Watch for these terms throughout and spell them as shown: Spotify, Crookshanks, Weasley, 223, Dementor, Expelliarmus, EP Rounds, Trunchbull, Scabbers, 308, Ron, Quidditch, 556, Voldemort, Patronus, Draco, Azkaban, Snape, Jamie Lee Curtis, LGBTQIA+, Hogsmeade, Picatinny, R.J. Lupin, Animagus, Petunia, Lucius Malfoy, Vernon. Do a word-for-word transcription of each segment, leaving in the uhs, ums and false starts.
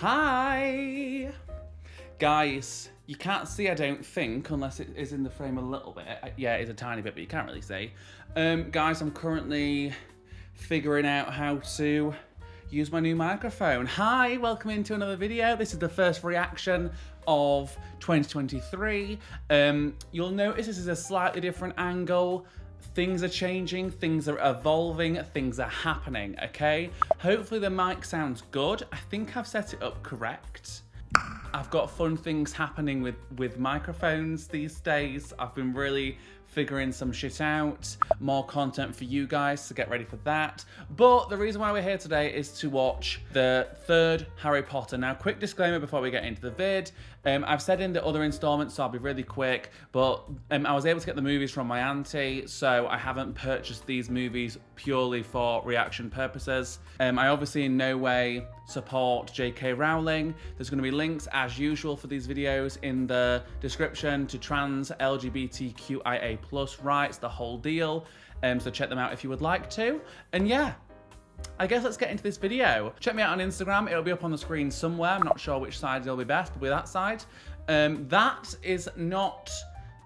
Hi! Guys, you can't see, I don't think, unless it is in the frame a little bit. Yeah, it is a tiny bit, but you can't really see. Um, guys, I'm currently figuring out how to use my new microphone. Hi, welcome into another video. This is the first reaction of twenty twenty-three. Um, you'll notice this is a slightly different angle. Things are changing, things are evolving, things are happening, okay? Hopefully the mic sounds good. I think I've set it up correct. I've got fun things happening with, with microphones these days. I've been really figuring some shit out. More content for you guys, so get ready for that. But the reason why we're here today is to watch the third Harry Potter. Now, quick disclaimer before we get into the vid. Um, I've said in the other installments, so I'll be really quick, but um, I was able to get the movies from my auntie, so I haven't purchased these movies purely for reaction purposes. Um, I obviously in no way support J K Rowling. There's gonna be links, as usual, for these videos in the description to trans, L G B T Q I A plus rights, the whole deal. Um, so check them out if you would like to. And yeah, I guess let's get into this video. Check me out on Instagram. It'll be up on the screen somewhere. I'm not sure which side it'll be best, but with that side. Um, that is not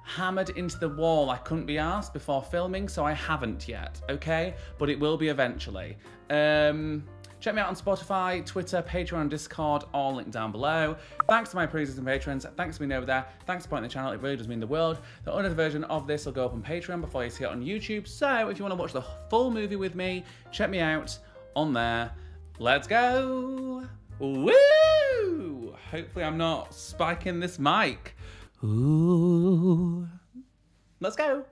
hammered into the wall. I couldn't be asked before filming, so I haven't yet, okay? But it will be eventually. Um, check me out on Spotify, Twitter, Patreon, and Discord, all linked down below. Thanks to my producers and patrons. Thanks for being over there. Thanks for supporting the channel. It really does mean the world. The unedited version of this will go up on Patreon before you see it on YouTube. So if you want to watch the full movie with me, check me out on there. Let's go. Woo! Hopefully I'm not spiking this mic. Ooh. Let's go.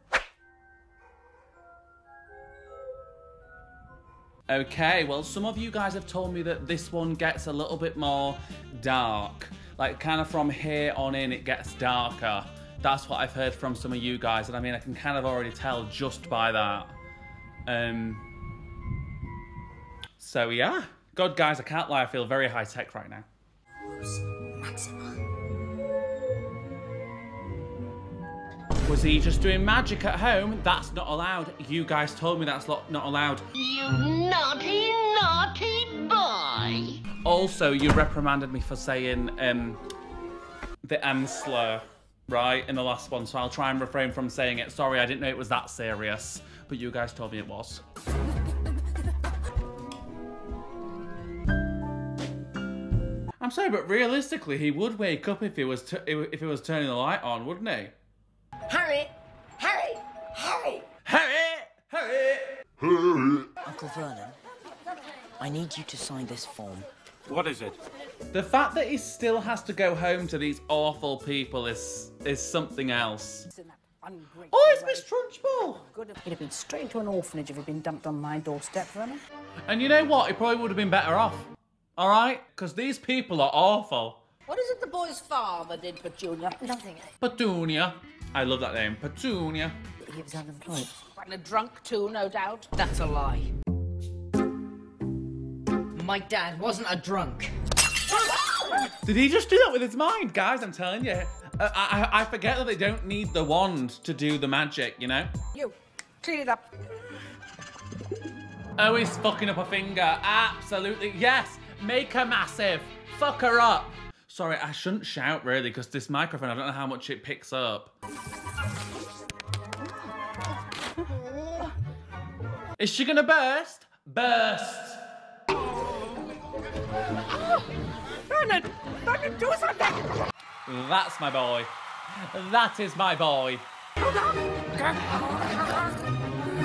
Okay, well, some of you guys have told me that this one gets a little bit more dark. Like, kind of from here on in, it gets darker. That's what I've heard from some of you guys, and I mean, I can kind of already tell just by that. Um, so, yeah. God, guys, I can't lie, I feel very high-tech right now. Was he just doing magic at home? That's not allowed. You guys told me that's not allowed. You naughty, naughty boy. Also, you reprimanded me for saying um, the M slur, right, in the last one, so I'll try and refrain from saying it. Sorry, I didn't know it was that serious, but you guys told me it was. I'm sorry, but realistically, he would wake up if he was t if he was turning the light on, wouldn't he? Harry! Harry! Harry! Harry! Harry! Harry! Uncle Vernon, I need you to sign this form. What is it? The fact that he still has to go home to these awful people is is something else. Oh, it's Miss Trunchbull! He'd have been straight to an orphanage if he'd been dumped on my doorstep, Vernon. And you know what? He probably would have been better off. All right? Because these people are awful. What is it the boy's father did, Petunia? Nothing. Petunia. I love that name. Petunia. He was unemployed. And a drunk too, no doubt. That's a lie. My dad wasn't a drunk. Did he just do that with his mind? Guys, I'm telling you. I, I, I forget that they don't need the wand to do the magic, you know? You, clean it up. Oh, he's fucking up a finger. Absolutely. Yes. Make her massive. Fuck her up. Sorry, I shouldn't shout really, because this microphone, I don't know how much it picks up. Is she gonna burst? Burst! Vernon, Vernon, do something! That's my boy. That is my boy. Hold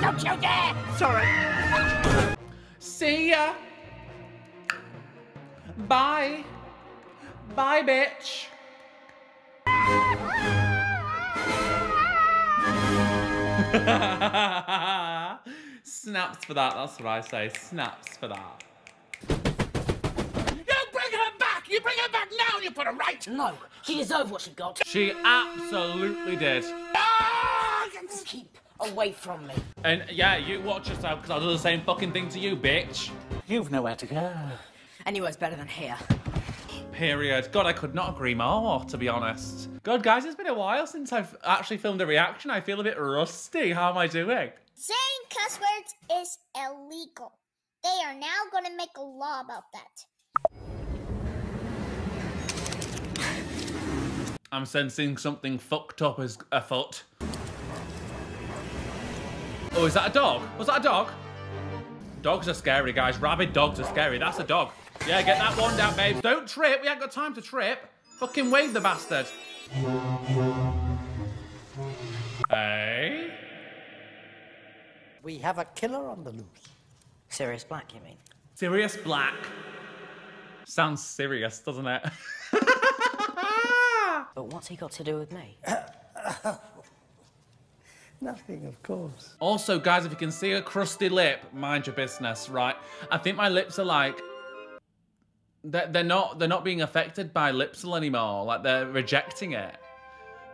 on! Don't you dare! Sorry. See ya! Bye! Bye, bitch. Snaps for that, that's what I say. Snaps for that. You bring her back! You bring her back now and you put her right! No, she deserved what she got. She absolutely did. Keep away from me. And yeah, you watch yourself because I'll do the same fucking thing to you, bitch. You've nowhere to go. Anywhere's better than here. Period. God, I could not agree more, to be honest. God, guys, it's been a while since I've actually filmed a reaction. I feel a bit rusty. How am I doing? Saying cuss words is illegal. They are now going to make a law about that. I'm sensing something fucked up is afoot. Oh, is that a dog? Was that a dog? Dogs are scary, guys. Rabid dogs are scary. That's a dog. Yeah, get that wand out, babes. Don't trip. We ain't got time to trip. Fucking wave the bastard. Hey? We have a killer on the loose. Sirius Black, you mean? Sirius Black. Sounds serious, doesn't it? But what's he got to do with me? Nothing, of course. Also, guys, if you can see a crusty lip, mind your business, right? I think my lips are like... They're not, they're not being affected by lipsil anymore. Like, they're rejecting it.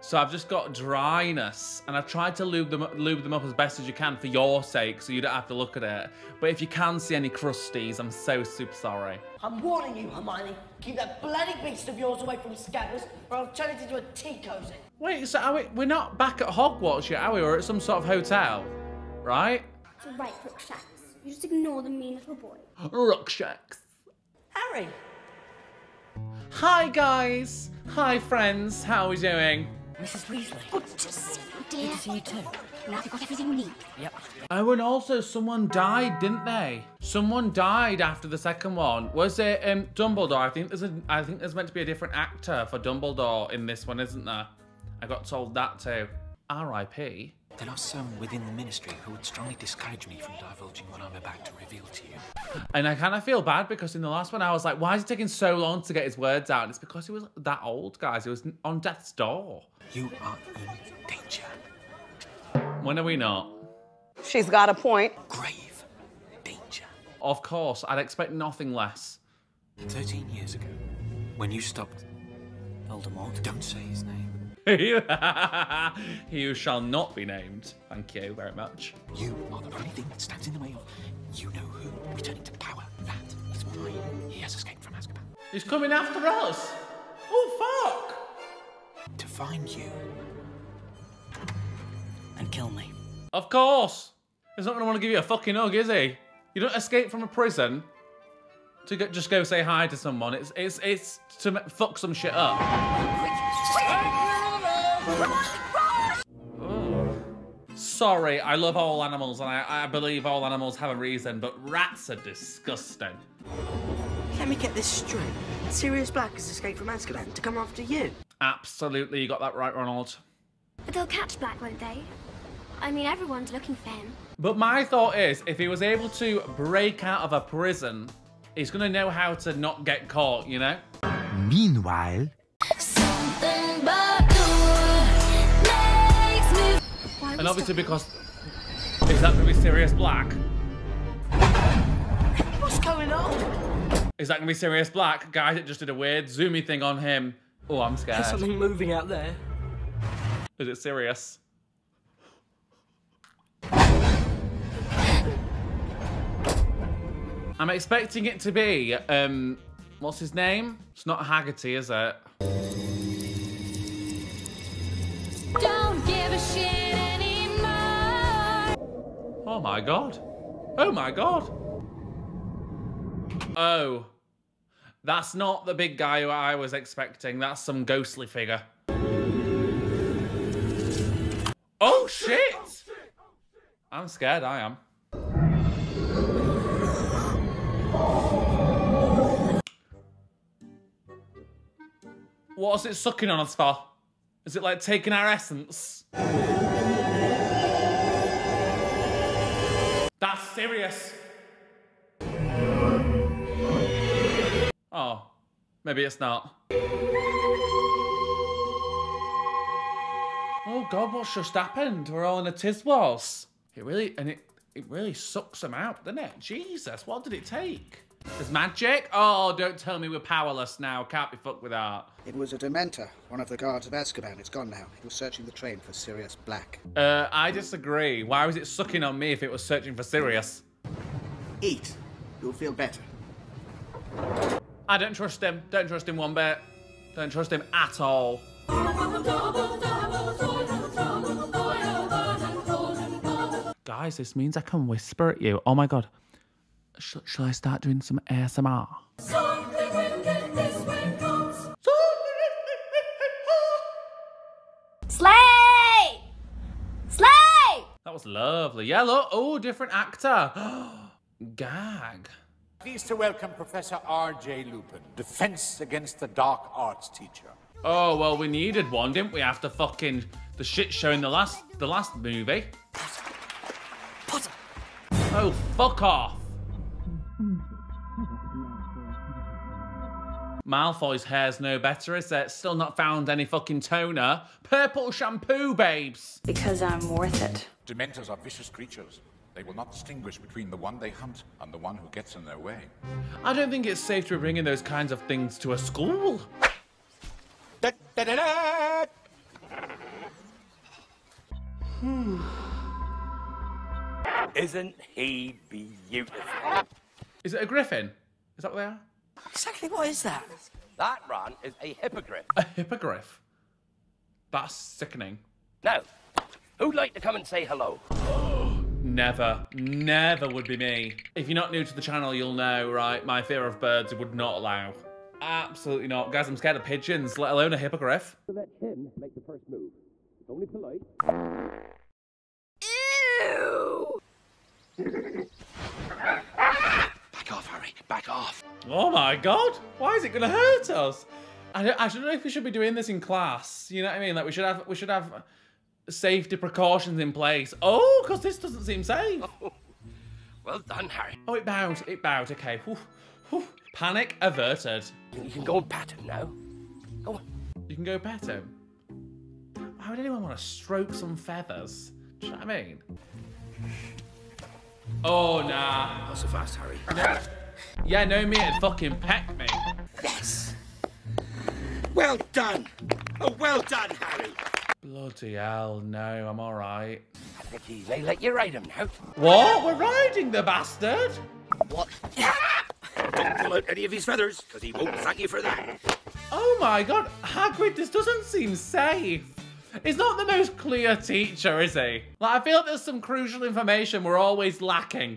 So I've just got dryness, and I've tried to lube them, lube them up as best as you can for your sake, so you don't have to look at it. But if you can see any crusties, I'm so super sorry. I'm warning you, Hermione. Keep that bloody beast of yours away from Scabbers, or I'll turn it into a tea cosy. Wait, so are we, we're not back at Hogwarts yet, are we? We're at some sort of hotel, right? Right, Crookshanks. You just ignore the mean little boy. Crookshanks. Harry. Hi, guys. Hi, friends. How are we doing? Missus Weasley. Good to see you, dear. Good to see you too. Now you've got everything you need. Yep. Oh, and also someone died, didn't they? Someone died after the second one. Was it um, Dumbledore? I think there's a. I think there's meant to be a different actor for Dumbledore in this one, isn't there? I got told that too. R I P. There are some within the ministry who would strongly discourage me from divulging what I'm about to reveal to you. And I kind of feel bad because in the last one I was like, why is he taking so long to get his words out? And it's because he was that old, guys. He was on death's door. You are in danger. When are we not? She's got a point. Grave danger. Of course, I'd expect nothing less. Thirteen years ago, when you stopped Voldemort. Don't say his name. He who shall not be named. Thank you very much. You are the only thing that stands in the way of you know who returning to power. That is why he has escaped from Azkaban. He's coming after us. Oh, fuck. To find you and kill me. Of course. He's not going to want to give you a fucking hug, is he? You don't escape from a prison to go, just go say hi to someone. It's it's it's to fuck some shit up. Oh. Sorry, I love all animals and I, I believe all animals have a reason, but rats are disgusting. Let me get this straight. Sirius Black has escaped from Azkaban to come after you. Absolutely, you got that right, Ronald. But they'll catch Black, won't they? I mean, everyone's looking for him. But my thought is, if he was able to break out of a prison, he's going to know how to not get caught, you know? Meanwhile... Something but And obviously because... Is that going to be Sirius Black? What's going on? Is that going to be Sirius Black? Guys, it just did a weird zoomy thing on him. Oh, I'm scared. There's something moving out there. Is it Sirius? I'm expecting it to be... Um, what's his name? It's not Haggerty, is it? Don't give a shit. Oh my god. Oh my god. Oh. That's not the big guy who I was expecting. That's some ghostly figure. Oh shit! I'm scared, I am. What's it sucking on us for? Is it like taking our essence? That's serious. Oh, maybe it's not. Oh God, what's just happened? We're all in a Tiswas. It really, and it, it really sucks them out, doesn't it? Jesus, what did it take? There's magic? Oh, don't tell me we're powerless now. Can't be fucked with that. It was a Dementor, one of the guards of Azkaban. It's gone now. It was searching the train for Sirius Black. Uh, I disagree. Why was it sucking on me if it was searching for Sirius? Eat. You'll feel better. I don't trust him. Don't trust him one bit. Don't trust him at all. Guys, this means I can whisper at you. Oh my God. Sh shall I start doing some A S M R? Something will get this one comes. was lovely. Yeah, look. Oh, different actor. Gag. Pleased to welcome Professor R J Lupin, Defense Against the Dark Arts teacher. Oh, well, we needed one, didn't we? After fucking the shit show in the last, the last movie. Potter. Potter. Oh, fuck off. Malfoy's hair's no better, is it? Still not found any fucking toner. Purple shampoo, babes. Because I'm worth it. Dementors are vicious creatures. They will not distinguish between the one they hunt and the one who gets in their way. I don't think it's safe to be bringing those kinds of things to a school. Da, da, da, da. Hmm. Isn't he beautiful? Is it a griffin? Is that what they are? Exactly what is that? That, Ron, is a hippogriff. A hippogriff? That's sickening. Now, who'd like to come and say hello? Never, never would be me. If you're not new to the channel, you'll know, right? My fear of birds would not allow. Absolutely not. Guys, I'm scared of pigeons, let alone a hippogriff. Let him make the first move. It's only polite. Ew! Back off, Harry. Back off. Oh, my God. Why is it going to hurt us? I don't, I don't know if we should be doing this in class. You know what I mean? Like, we should have... We should have... safety precautions in place. Oh, because this doesn't seem safe. Oh, well done, Harry. Oh, it bowed. It bowed. Okay. Oof, oof. Panic averted. You can go and pat him now. Go on. You can go pet him. Why would anyone want to stroke some feathers? Do you know what I mean? Oh, nah. Not so fast, Harry. No. Yeah, no, me and fucking peck me. Yes. Well done. Oh, well done, Harry. Bloody hell, no, I'm all right. They let you ride him now. What? We're riding the bastard? What? Don't pull out any of his feathers, because he won't thank you for that. Oh my God, Hagrid, this doesn't seem safe. He's not the most clear teacher, is he? Like, I feel like there's some crucial information we're always lacking.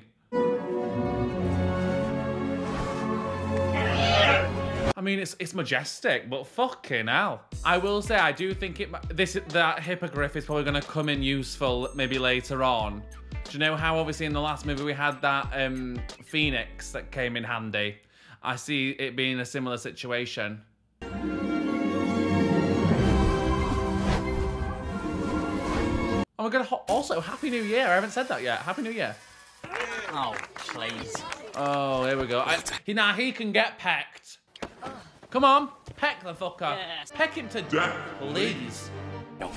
I mean, it's it's majestic, but fucking hell. I will say, I do think it this that hippogriff is probably going to come in useful maybe later on. Do you know how obviously in the last movie we had that um, phoenix that came in handy? I see it being a similar situation. Oh my God! Also, Happy New Year! I haven't said that yet. Happy New Year! Oh please! Oh, here we go. I, he, now he can get pecked. Come on, peck the fucker. Yes. Peck him to death, please. No.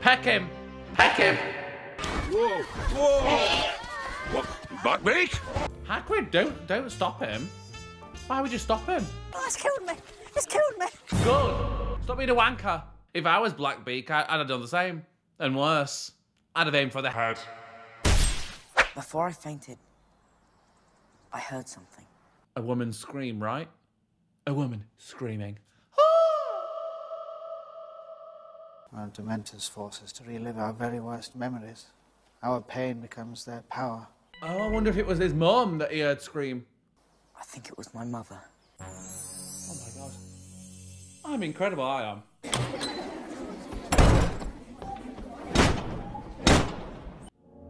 Peck him. Peck him. Whoa, whoa. What, Buckbeak? Hagrid, don't, don't stop him. Why would you stop him? Oh, it's killed me. It's killed me. Good. Stop being a wanker. If I was Blackbeak, I, I'd have done the same. And worse. I'd have aimed for the head. Before I fainted, I heard something. A woman scream, right? A woman screaming. Our Dementors force us to relive our very worst memories. Our pain becomes their power. Oh, I wonder if it was his mum that he heard scream. I think it was my mother. Oh my God. I'm incredible, I am.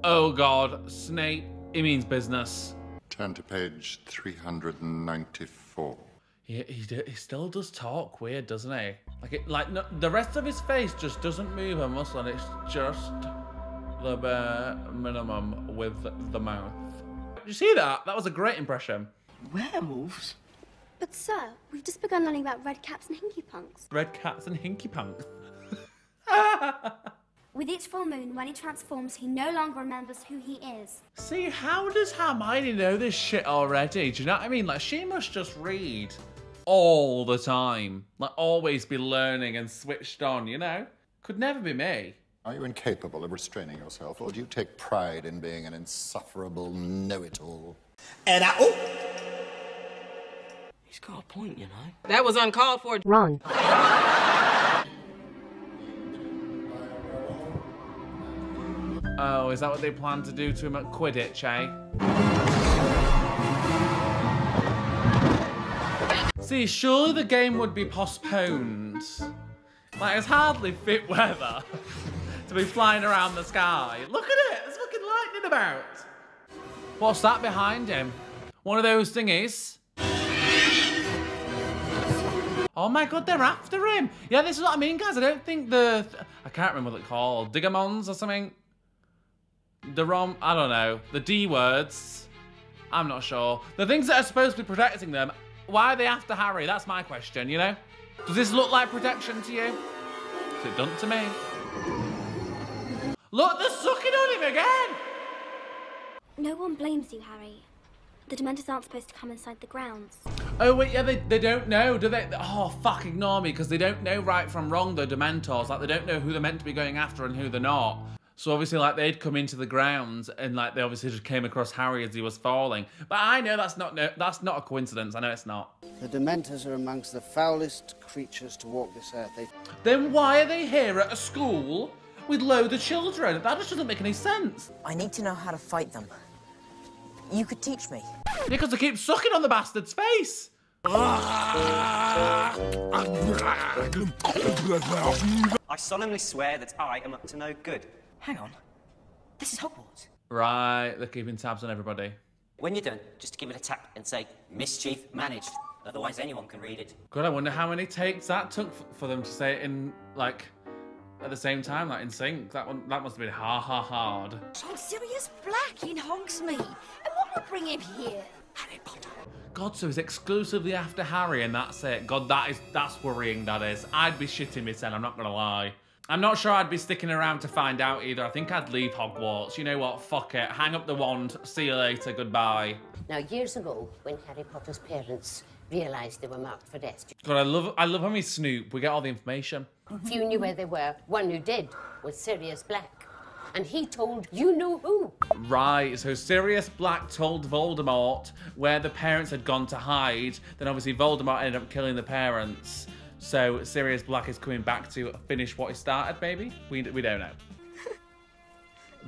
Oh God, Snape, he means business. Turn to page three hundred ninety-four. He, he, he still does talk weird, doesn't he? Like, it, like no, the rest of his face just doesn't move a muscle, and it's just the bare minimum with the mouth. Did you see that? That was a great impression. Werewolves? But sir, we've just begun learning about red caps and hinky punks. Red caps and hinky punks? With each full moon, when he transforms, he no longer remembers who he is. See, how does Hermione know this shit already? Do you know what I mean? Like, she must just read all the time. Like, always be learning and switched on, you know? Could never be me. Are you incapable of restraining yourself, or do you take pride in being an insufferable know-it-all? And I... Oh! He's got a point, you know. That was uncalled for. Wrong. Oh, is that what they plan to do to him at Quidditch, eh? See, surely the game would be postponed Like, it's hardly fit weather to be flying around the sky. Look at it, there's fucking lightning about. What's that behind him? One of those thingies. Oh my god, they're after him. Yeah, this is what I mean, guys. I don't think the... Th I can't remember what it's called. Digamons or something? The rom... I don't know. The D words. I'm not sure. The things that are supposed to be protecting them, why are they after Harry? That's my question, you know? Does this look like protection to you? Because it doesn't to me. Look, they're sucking on him again! No one blames you, Harry. The Dementors aren't supposed to come inside the grounds. Oh, wait, yeah, they, they don't know, do they? Oh, fuck, ignore me, because they don't know right from wrong, the Dementors. Like, they don't know who they're meant to be going after and who they're not. So, obviously, like, they'd come into the grounds and, like, they obviously just came across Harry as he was falling. But I know that's not, no, that's not a coincidence. I know it's not. The Dementors are amongst the foulest creatures to walk this earth. They... Then why are they here at a school with loads of children? That just doesn't make any sense. I need to know how to fight them. You could teach me. Because I keep sucking on the bastard's face. I solemnly swear that I am up to no good. Hang on. This is Hogwarts. Right, they're keeping tabs on everybody. When you're done, just give it a tap and say, mischief managed. Otherwise anyone can read it. God, I wonder how many takes that took for them to say it in, like, at the same time, like in sync. That one, that must have been ha ha hard. Oh, Sirius Black in Hogsmeade. And what would bring him here? Harry Potter. God, so he's exclusively after Harry, and that's it. God, that is that's worrying. That is. I'd be shitting myself. I'm not gonna lie. I'm not sure I'd be sticking around to find out either. I think I'd leave Hogwarts. You know what? Fuck it. Hang up the wand. See you later. Goodbye. Now, years ago, when Harry Potter's parents realised they were marked for death. God, I love, I love how we snoop. We get all the information. Few knew where they were. One who did was Sirius Black, and he told you know who. Right, so Sirius Black told Voldemort where the parents had gone to hide. Then obviously Voldemort ended up killing the parents. So Sirius Black is coming back to finish what he started, maybe? We, we don't know.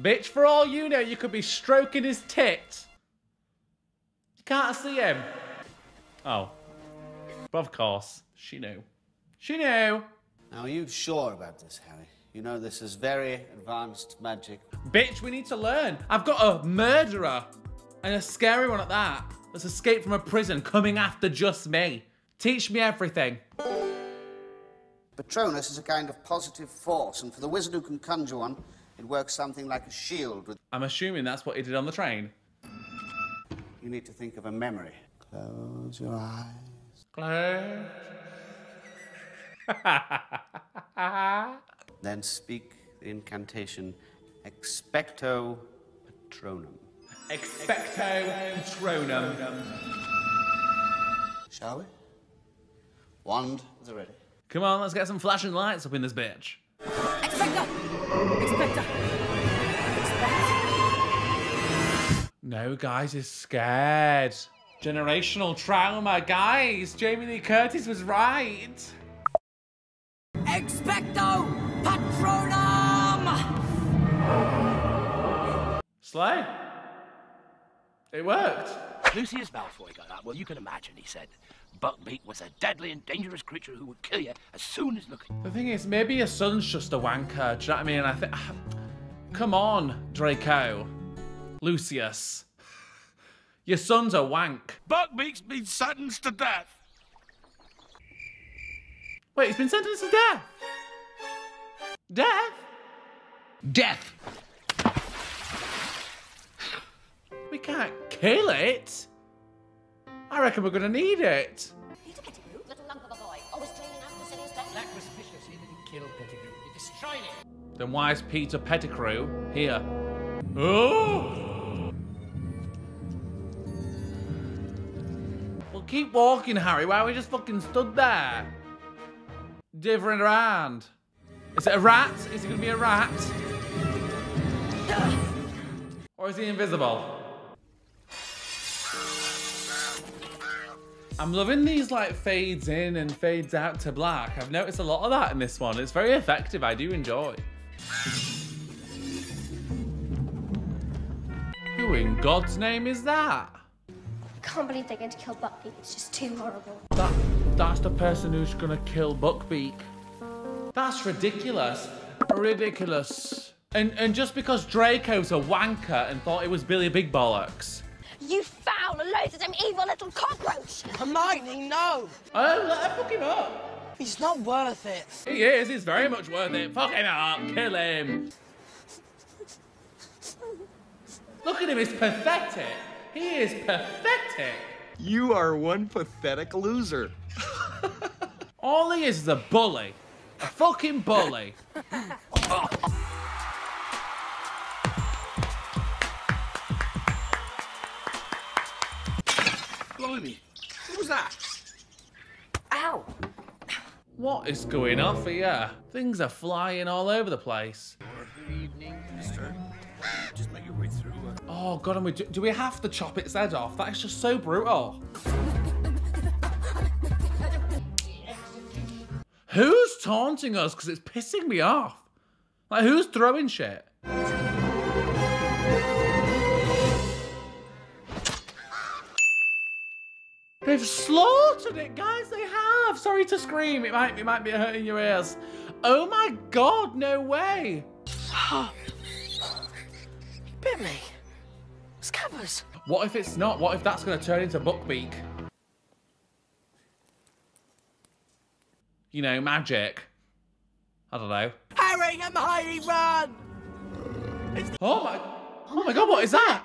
Bitch, for all you know, you could be stroking his tit. You can't see him. Oh, but of course, she knew. She knew. Now, are you sure about this, Harry? You know this is very advanced magic. Bitch, we need to learn. I've got a murderer, and a scary one at that, that's escaped from a prison coming after just me. Teach me everything. Patronus is a kind of positive force, and for the wizard who can conjure one, it works something like a shield with... I'm assuming that's what he did on the train. You need to think of a memory. Close your eyes. Close. Then speak the incantation Expecto Patronum. Expecto Patronum. Shall we? Wand is ready. Come on, let's get some flashing lights up in this bitch. Expecto! Expecto! Expecto! No, guys, he's scared. Generational trauma, guys. Jamie Lee Curtis was right. Expecto Patronum! Slay. It worked. Lucius Malfoy got up. Well, you can imagine, he said. Buckbeak was a deadly and dangerous creature who would kill you as soon as looking. The thing is, maybe your son's just a wanker. Do you know what I mean? I think... Come on, Draco. Lucius. Your son's a wank. Buckbeak's been sentenced to death. Wait, he's been sentenced to death? Death? Death! We can't kill it. I reckon we're gonna need it. Peter Pettigrew, little lump of a boy, always trailing after Sirius Black. Black was vicious, he didn't kill Pettigrew, he destroyed him. Then why is Peter Pettigrew here? Oh! Well, keep walking, Harry. Why are we just fucking stood there? Different around. Is it a rat? Is it gonna be a rat? Or is he invisible? I'm loving these like fades in and fades out to black. I've noticed a lot of that in this one. It's very effective, I do enjoy. Who in God's name is that? I can't believe they're going to kill Buckbeak, it's just too horrible. That, that's the person who's gonna kill Buckbeak. That's ridiculous. Ridiculous. And, and just because Draco's a wanker and thought it was Billy Big Bollocks. You foul, loathsome, some evil little cockroach! Hermione, no! Oh, let her fuck him up! He's not worth it. He is, he's very much worth it. Fuck him up, kill him. Look at him, he's pathetic. He is pathetic. You are one pathetic loser. All he is is a bully. A fucking bully. Oh. Blimey, what was that? Ow! What is going on for you? Things are flying all over the place. Good evening, mister. Just make your way through. Oh God, and we do, do we have to chop its head off? That is just so brutal. Who's taunting us? Because it's pissing me off. Like, who's throwing shit? They've slaughtered it, guys, they have. Sorry to scream, it might, it might be hurting your ears. Oh my God, no way. He bit me. Scabbers. What if it's not? What if that's gonna turn into Buckbeak? You know, magic. I don't know. Harry, I'm hiding, run! It's oh my, oh my God, what is that?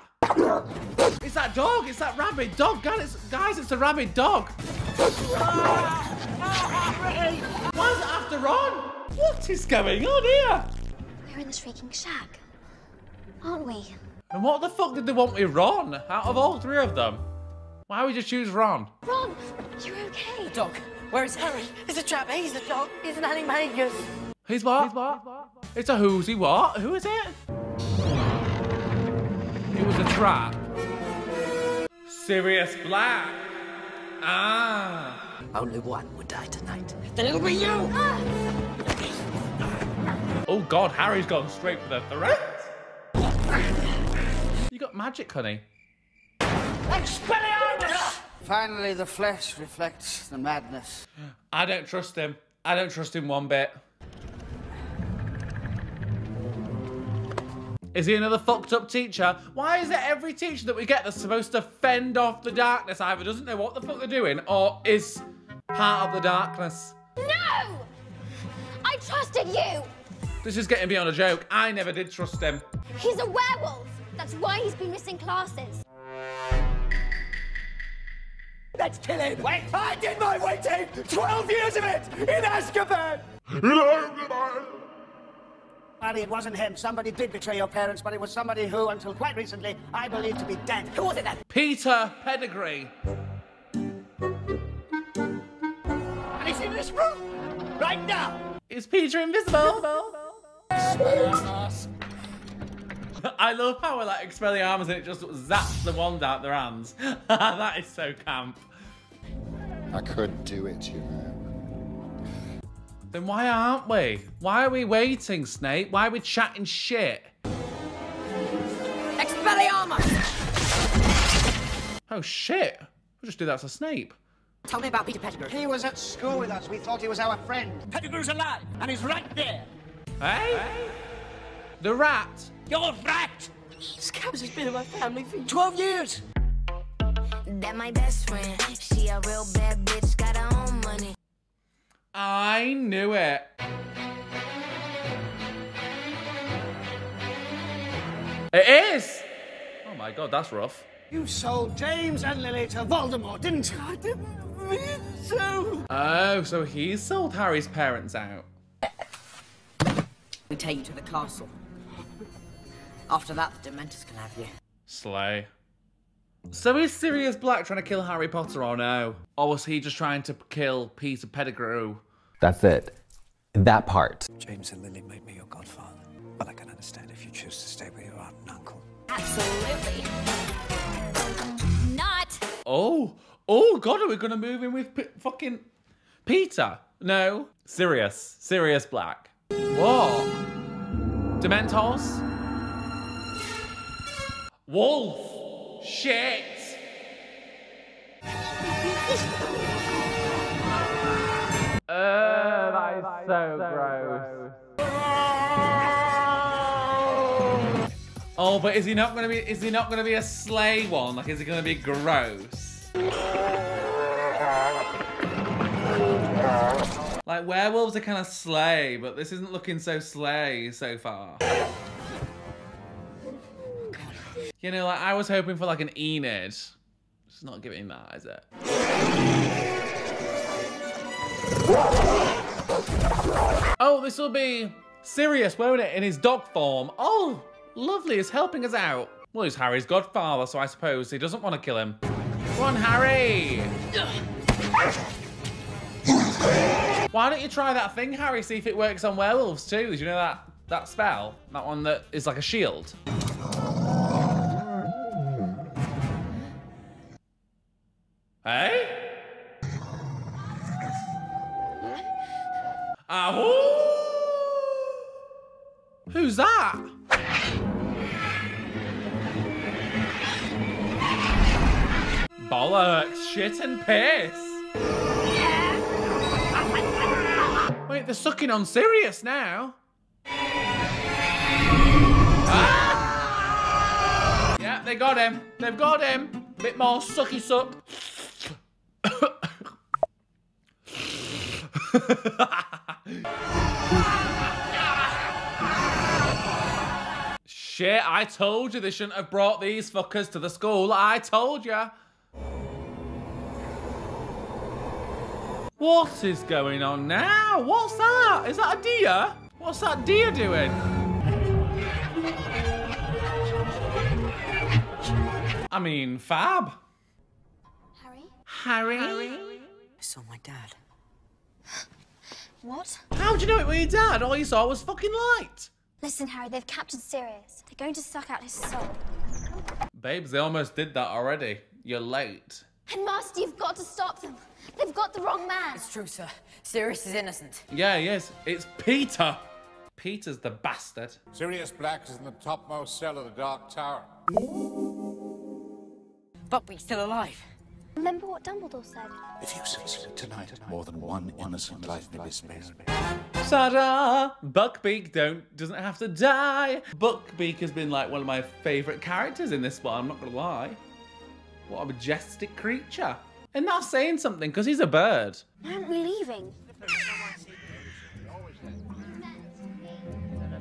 It's that dog, it's that rabid dog. Guys, it's, guys, it's a rabid dog. Ah, ah, why is it after Ron? What is going on here? We're in this freaking shack, aren't we? And what the fuck did they want with Ron? Out of all three of them? Why would you choose Ron? Ron, you're okay. Dog, where is Harry? It's a trap, he's a dog. He's an animagus. He's what? He's what? It's a who's-he what? Who is it? It was a trap. Sirius Black. Ah. Only one will die tonight. Then it'll be you. Ah. Oh God, Harry's gone straight for the throat. You got magic, honey. Expelliarmus! Finally, the flesh reflects the madness. I don't trust him. I don't trust him one bit. Is he another fucked up teacher? Why is it every teacher that we get that's supposed to fend off the darkness either doesn't know what the fuck they're doing or is part of the darkness? No! I trusted you! This is getting beyond a joke. I never did trust him. He's a werewolf. That's why he's been missing classes. Let's kill him. Wait. I did my waiting! twelve years of it! In Azkaban! It wasn't him. Somebody did betray your parents, but it was somebody who, until quite recently, I believed to be dead. Who was it then? Peter Pettigrew. And he's in this room right now. Is Peter invisible? I love how we're like Expelliarmus and it just zaps the wand out their hands. That is so camp. I could do it, you know. Then why aren't we? Why are we waiting, Snape? Why are we chatting shit? Expelliarmus! Oh shit, we'll just do that to Snape. Tell me about Peter Pettigrew. He was at school with us, we thought he was our friend. Pettigrew's alive, and he's right there. Hey? Hey? The rat. Your rat! Scabbers has been in my family for twelve years. That my best friend, she a real bad bitch, got her own money. I knew it. It is! Oh my God, that's rough. You sold James and Lily to Voldemort, didn't you? I didn't mean to. Oh, so he sold Harry's parents out. We take you to the castle. After that, the Dementors can have you. Slay. So is Sirius Black trying to kill Harry Potter or no? Or was he just trying to kill Peter Pettigrew? That's it. That part. James and Lily made me your godfather. But I can understand if you choose to stay with your aunt and uncle. Absolutely. Not. Oh. Oh God, are we going to move in with P fucking Peter? No. Sirius. Sirius Black. What? Dementors? Wolf. Shit! Uh, that is so gross. Oh, but is he not gonna be? Is he not gonna be a sleigh one? Like, is he gonna be gross? Like, werewolves are kind of sleigh, but this isn't looking so sleigh so far. You know, like, I was hoping for like an Enid. It's not giving that, is it? Oh, this will be Sirius, won't it? In his dog form. Oh, lovely. He's helping us out. Well, he's Harry's godfather, so I suppose he doesn't want to kill him. Come on, Harry. Why don't you try that thing, Harry? See if it works on werewolves too. Did you know that that spell? That one that is like a shield. Hey? Ahoo! Who's that? Bollocks, shit and piss. Wait, they're sucking on Sirius now. Ah! Yeah, they got him. They've got him. Bit more sucky suck. Shit, I told you they shouldn't have brought these fuckers to the school. I told you. What is going on now? What's that? Is that a deer? What's that deer doing? I mean, fab. Harry? Harry? Harry? I saw my dad. What? How do you know it was your dad? All you saw was fucking light. Listen, Harry, they've captured Sirius. They're going to suck out his soul. Babes, they almost did that already. You're late. Headmaster, you've got to stop them. They've got the wrong man. It's true, sir. Sirius is innocent. Yeah, he is. It's Peter. Peter's the bastard. Sirius Black is in the topmost cell of the Dark Tower. Buckbeak's still alive. Remember what Dumbledore said. If you succeed tonight, more than one innocent life may be spared. Ta-da! Buckbeak don't, doesn't have to die. Buckbeak has been like one of my favourite characters in this one, I'm not gonna lie. What a majestic creature. And that's saying something, because he's a bird. Why aren't we leaving?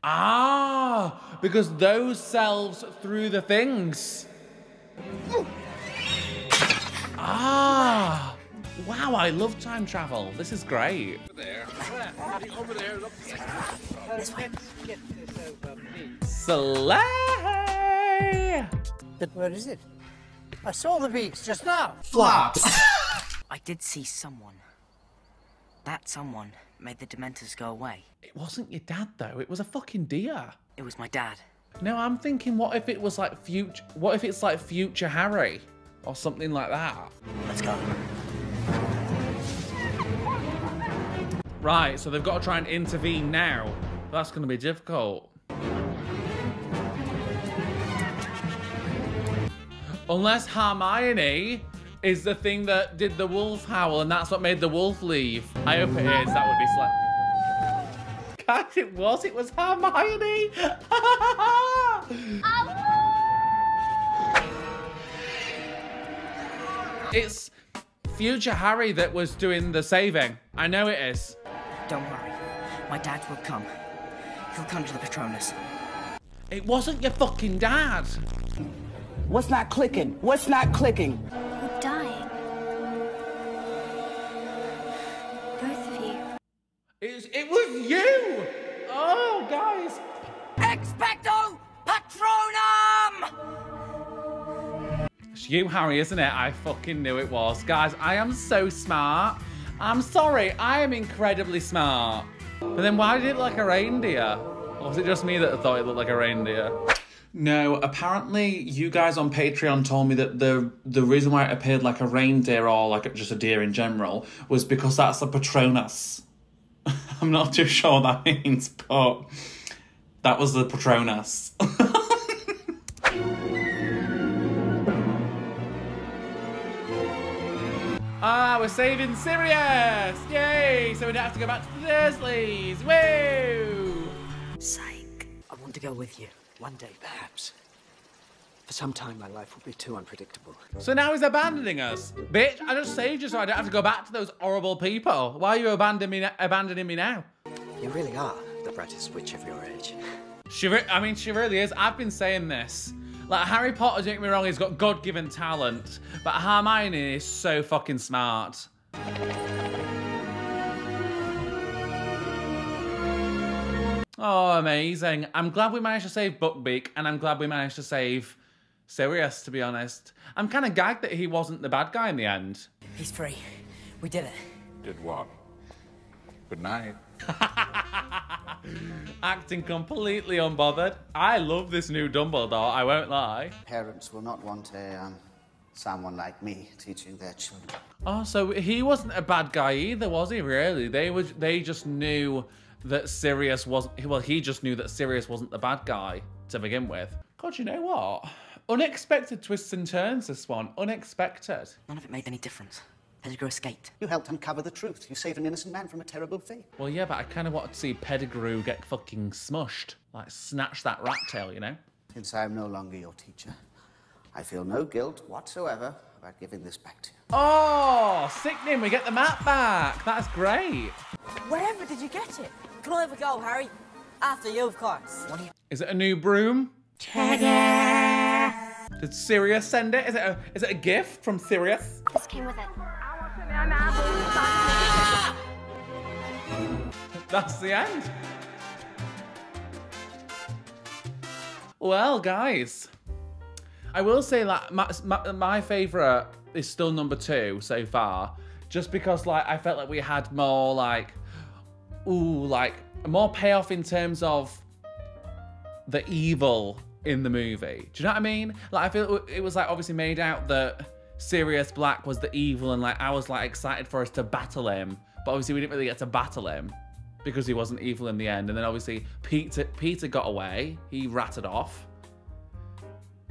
Ah! Because those selves threw the things. Ah! Wow, I love time travel. This is great. Slay! Where is it? I saw the beaks just now. Flaps! I did see someone. That someone made the Dementors go away. It wasn't your dad, though. It was a fucking deer. It was my dad. No, I'm thinking, what if it was like future... What if it's like future Harry? Or something like that. Let's go. Right, so they've got to try and intervene now. That's going to be difficult. Unless Hermione is the thing that did the wolf howl and that's what made the wolf leave. I hope it is. That would be slap. Guys, it was. It was Hermione. um It's future Harry that was doing the saving. I know it is. Don't worry. My dad will come. He'll come to the Patronus. It wasn't your fucking dad. What's not clicking? What's not clicking? We're dying. Both of you. It's, it was you! Oh, guys. Expecto Patronum! It's you, Harry, isn't it? I fucking knew it was. Guys, I am so smart. I'm sorry, I am incredibly smart. But then why did it look like a reindeer? Or was it just me that thought it looked like a reindeer? No, apparently you guys on Patreon told me that the the reason why it appeared like a reindeer or like just a deer in general was because that's the Patronus. I'm not too sure what that means, but that was the Patronus. Ah! Ah, we're saving Sirius! Yay! So we don't have to go back to the Dursleys! Woo! Psych. I want to go with you. One day, perhaps. For some time, my life will be too unpredictable. So now he's abandoning us. Bitch, I just saved you so I don't have to go back to those horrible people. Why are you abandoning me, abandoning me now? You really are the brightest witch of your age. She re I mean, she really is. I've been saying this. Like, Harry Potter, don't get me wrong, he's got God-given talent. But Hermione is so fucking smart. Oh, amazing. I'm glad we managed to save Buckbeak, and I'm glad we managed to save Sirius, to be honest. I'm kind of gagged that he wasn't the bad guy in the end. He's free. We did it. Did what? Good night. Acting completely unbothered. I love this new Dumbledore, I won't lie. Parents will not want a, um, someone like me teaching their children. Oh, so he wasn't a bad guy either, was he, really? They were, they just knew that Sirius wasn't... Well, he just knew that Sirius wasn't the bad guy to begin with. God, you know what? Unexpected twists and turns, this one. Unexpected. None of it made any difference. Pettigrew escaped. You helped uncover the truth. You saved an innocent man from a terrible fate. Well, yeah, but I kind of wanted to see Pettigrew get fucking smushed. Like, snatch that rat tail, you know? Since I am no longer your teacher, I feel no guilt whatsoever about giving this back to you. Oh, sickening. We get the map back. That's great. Wherever did you get it? Come on, over go, Harry. After you, of course. What you... Is it a new broom? Tagger. Did Sirius send it? Is it a, is it a gift from Sirius? This came with it. That's the end. Well, guys, I will say that my, my, my favourite is still number two so far, just because like I felt like we had more like, ooh, like more payoff in terms of the evil in the movie. Do you know what I mean? Like I feel it was like obviously made out that Sirius Black was the evil, and like I was like excited for us to battle him, but obviously we didn't really get to battle him because he wasn't evil in the end. And then obviously Peter Peter got away, he ratted off.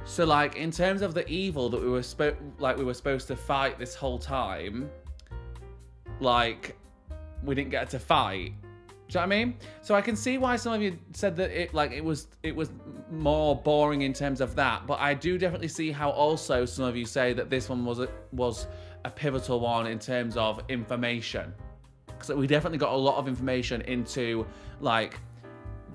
So like in terms of the evil that we were spo like we were supposed to fight this whole time, like we didn't get to fight. Do you know what I mean? So I can see why some of you said that it like it was it was more boring in terms of that, but I do definitely see how also some of you say that this one was a, was a pivotal one in terms of information, because so we definitely got a lot of information into like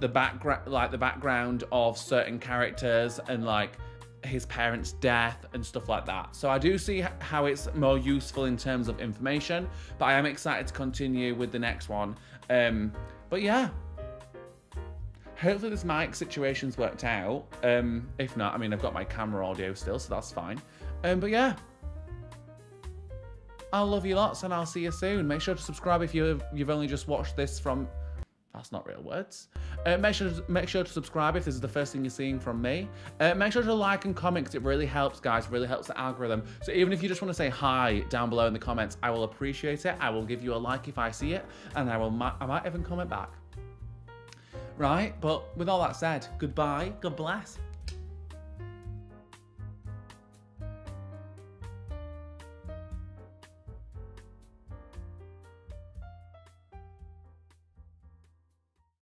the background like the background of certain characters and like his parents' death and stuff like that. So I do see how it's more useful in terms of information, but I am excited to continue with the next one. Um, but yeah, hopefully this mic situation's worked out. Um, if not, I mean, I've got my camera audio still, so that's fine. Um, but yeah, I love you lots and I'll see you soon. Make sure to subscribe if you've, you've only just watched this from, that's not real words. Uh, make sure to, make sure to subscribe if this is the first thing you're seeing from me. Uh, make sure to like and comment because it really helps, guys. It really helps the algorithm. So even if you just want to say hi down below in the comments, I will appreciate it. I will give you a like if I see it, and I will. I might even comment back. Right, but with all that said, goodbye. God bless.